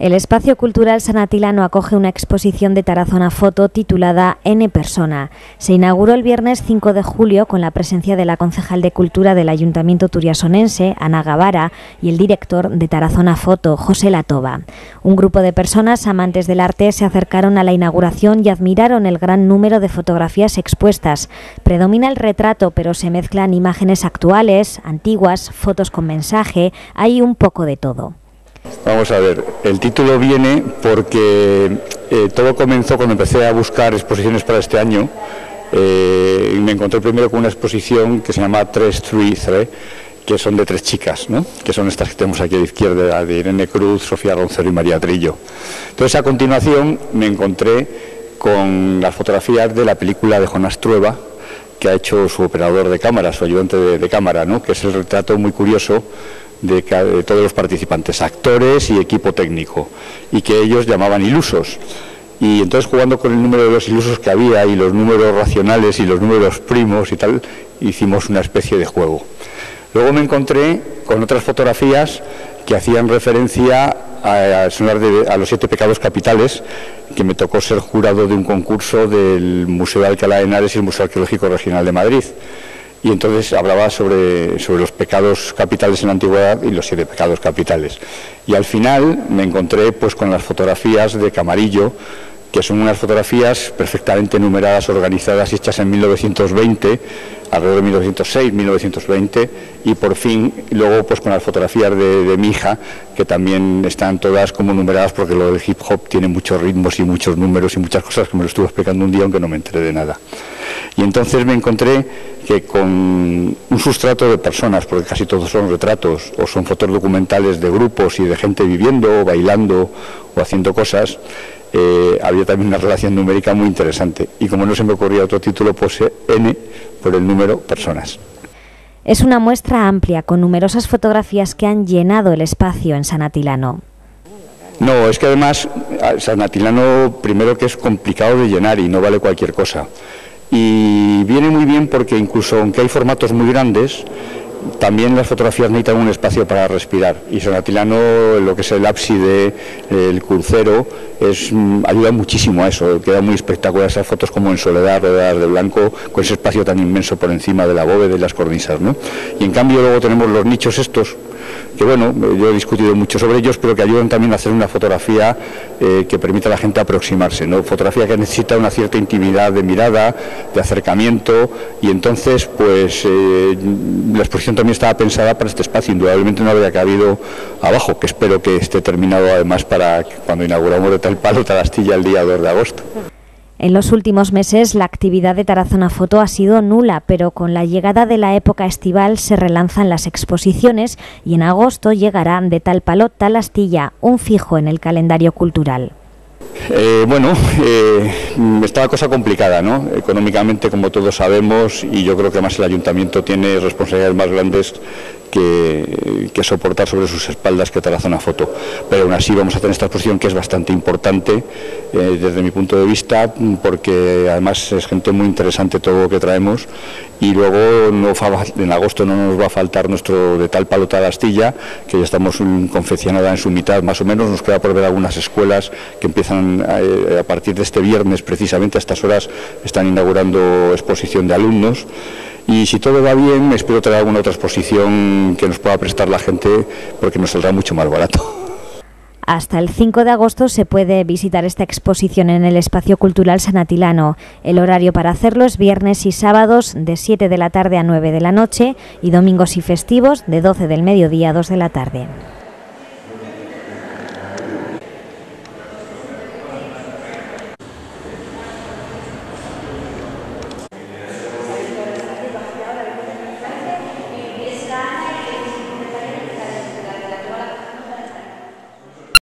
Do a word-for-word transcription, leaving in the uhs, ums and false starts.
El Espacio Cultural San Atilano acoge una exposición de Tarazona Foto titulada N-Persona. Se inauguró el viernes cinco de julio con la presencia de la concejal de Cultura del Ayuntamiento Turiasonense, Ana Gavara, y el director de Tarazona Foto, José Latoba. Un grupo de personas amantes del arte se acercaron a la inauguración y admiraron el gran número de fotografías expuestas. Predomina el retrato, pero se mezclan imágenes actuales, antiguas, fotos con mensaje, hay un poco de todo. Vamos a ver, el título viene porque eh, todo comenzó cuando empecé a buscar exposiciones para este año. Eh, me encontré primero con una exposición que se llama Tres Truizre, que son de tres chicas, ¿no? Que son estas que tenemos aquí a la izquierda, la de Irene Cruz, Sofía Roncero y María Trillo. Entonces, a continuación, me encontré con las fotografías de la película de Jonas Trueba, que ha hecho su operador de cámara, su ayudante de, de cámara, ¿no? Que es el retrato muy curioso De, de todos los participantes, actores y equipo técnico, y que ellos llamaban ilusos. Y entonces, jugando con el número de los ilusos que había y los números racionales y los números primos y tal, hicimos una especie de juego. Luego me encontré con otras fotografías que hacían referencia a, a, a los siete pecados capitales, que me tocó ser jurado de un concurso del Museo de Alcalá de Henares y el Museo Arqueológico Regional de Madrid. Y entonces hablaba sobre, sobre los pecados capitales en la antigüedad y los siete pecados capitales. Y al final me encontré pues con las fotografías de Camarillo, que son unas fotografías perfectamente numeradas, organizadas, hechas en mil novecientos veinte, alrededor de mil novecientos seis, mil novecientos veinte, y por fin luego pues con las fotografías de, de mi hija, que también están todas como numeradas, porque lo del hip hop tiene muchos ritmos y muchos números y muchas cosas que me lo estuvo explicando un día, aunque no me enteré de nada. Y entonces me encontré que con un sustrato de personas, porque casi todos son retratos o son fotos documentales de grupos y de gente viviendo o bailando o haciendo cosas, eh, había también una relación numérica muy interesante. Y como no se me ocurría otro título, puse N por el número personas. Es una muestra amplia con numerosas fotografías que han llenado el espacio en San Atilano. No, es que además San Atilano, primero, que es complicado de llenar y no vale cualquier cosa. Y viene muy bien porque, incluso aunque hay formatos muy grandes, también las fotografías necesitan un espacio para respirar. Y San Atilano, lo que es el ábside, el crucero, es, ayuda muchísimo a eso. Queda muy espectacular esas fotos, como en soledad, rodeadas de blanco, con ese espacio tan inmenso por encima de la bóveda y las cornisas, ¿no? Y en cambio luego tenemos los nichos estos, que bueno, yo he discutido mucho sobre ellos, pero que ayudan también a hacer una fotografía eh, que permita a la gente aproximarse, ¿no? Fotografía que necesita una cierta intimidad de mirada, de acercamiento, y entonces pues eh, la exposición también estaba pensada para este espacio. Indudablemente no habría cabido abajo, que espero que esté terminado además para cuando inauguramos de tal palo tal astilla el día dos de agosto. En los últimos meses la actividad de Tarazona Foto ha sido nula, pero con la llegada de la época estival se relanzan las exposiciones y en agosto llegará De tal palo tal astilla, un fijo en el calendario cultural. Eh, bueno, eh, está la cosa complicada, ¿no? Económicamente, como todos sabemos, y yo creo que además el ayuntamiento tiene responsabilidades más grandes que, que soportar sobre sus espaldas que Tarazona Foto. Pero aún así vamos a tener esta exposición, que es bastante importante eh, desde mi punto de vista, porque además es gente muy interesante todo lo que traemos. Y luego no, en agosto no nos va a faltar nuestro De tal palo tal astilla, que ya estamos confeccionada en su mitad más o menos. Nos queda por ver algunas escuelas que empiezan a, a partir de este viernes precisamente, a estas horas están inaugurando exposición de alumnos. Y si todo va bien, espero traer alguna otra exposición que nos pueda prestar la gente, porque nos saldrá mucho más barato. Hasta el cinco de agosto se puede visitar esta exposición en el Espacio Cultural San Atilano. El horario para hacerlo es viernes y sábados de siete de la tarde a nueve de la noche, y domingos y festivos de doce del mediodía a dos de la tarde.